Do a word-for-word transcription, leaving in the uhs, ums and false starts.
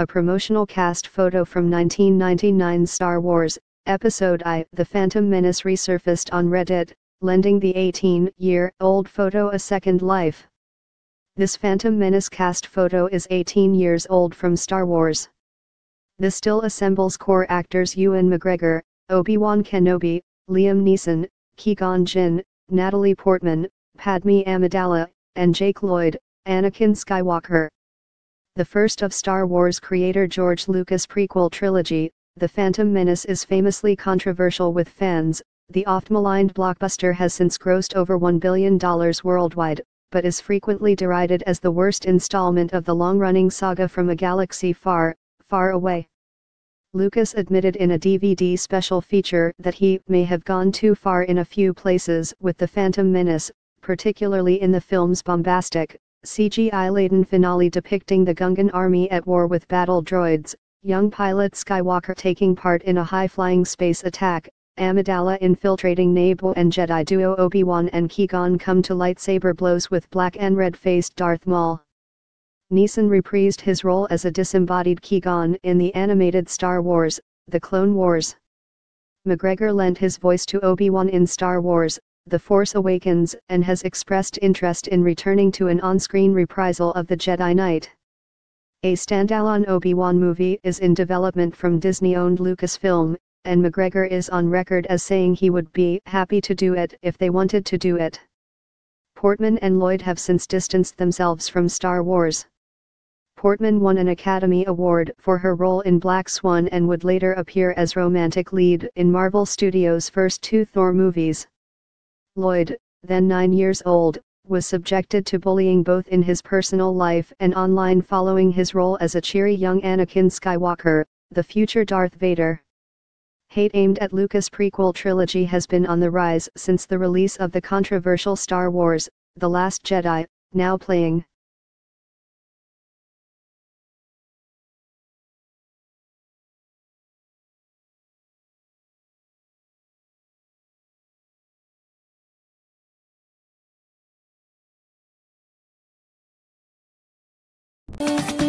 a promotional cast photo from nineteen ninety-nine's Star Wars, Episode I, The Phantom Menace resurfaced on Reddit, lending the eighteen-year-old photo a second life. This Phantom Menace cast photo is eighteen years old from Star Wars. The still assembles core actors Ewan McGregor, Obi-Wan Kenobi, Liam Neeson, Qui-Gon Jinn, Natalie Portman, Padmé Amidala, and Jake Lloyd, Anakin Skywalker. The first of Star Wars creator George Lucas' prequel trilogy, The Phantom Menace is famously controversial with fans. The oft-maligned blockbuster has since grossed over one billion dollars worldwide, but is frequently derided as the worst installment of the long-running saga from a galaxy far, far away. Lucas admitted in a D V D special feature that he may have gone too far in a few places with The Phantom Menace, particularly in the film's bombastic, C G I-laden finale depicting the Gungan army at war with battle droids, young pilot Skywalker taking part in a high-flying space attack, Amidala infiltrating Naboo, and Jedi duo Obi-Wan and Qui-Gon come to lightsaber blows with black and red-faced Darth Maul. Neeson reprised his role as a disembodied Qui-Gon in the animated Star Wars, The Clone Wars. McGregor lent his voice to Obi-Wan in Star Wars, The Force Awakens, and has expressed interest in returning to an on-screen reprisal of The Jedi Knight. A standalone Obi-Wan movie is in development from Disney-owned Lucasfilm, and McGregor is on record as saying he would be happy to do it if they wanted to do it. Portman and Lloyd have since distanced themselves from Star Wars. Portman won an Academy Award for her role in Black Swan and would later appear as romantic lead in Marvel Studios' first two Thor movies. Lloyd, then nine years old, was subjected to bullying both in his personal life and online following his role as a cheery young Anakin Skywalker, the future Darth Vader. Hate aimed at Lucas' prequel trilogy has been on the rise since the release of the controversial Star Wars, The Last Jedi, now playing. Thank you.